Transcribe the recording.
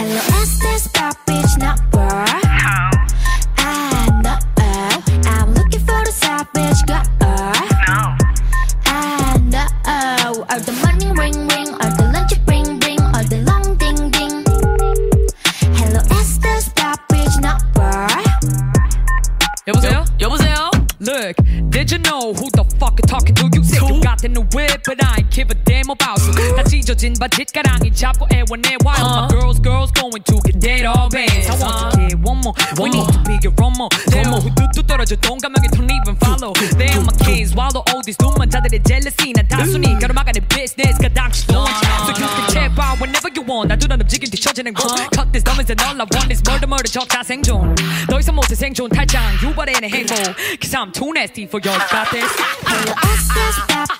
Hello, is this that bitch not work? I know, I'm looking for the savage girl. No. I know, all the money ring ring, all the lunch ring ring, all the long ding ding. Hello, is this that bitch not work? 여보세요? 여보세요? Look, did you know who the fuck talking to you? Said you got in the whip, but I ain't give a damn about you. 다 찢어진 바짓가랑이 잡고 애원해. Why all my girls going to get dead all bands? I want to get one more, we need to figure one more. They're more who do 떨어져 동감하게 don't even follow. They're my kids, while the oldies 눈먼 자들의 jealousy. 난 단순히 가로막아낸 business 가당시도. So you can check out whenever you want. 나도 난 움직임 뒤처지는 곳. Cut this dumb and all I want is murder murder 적자 생존. 더 이상 못해 생존 탈장 유발해 내 행복. 'Cause I'm too nasty for your goddess. Hello, is this that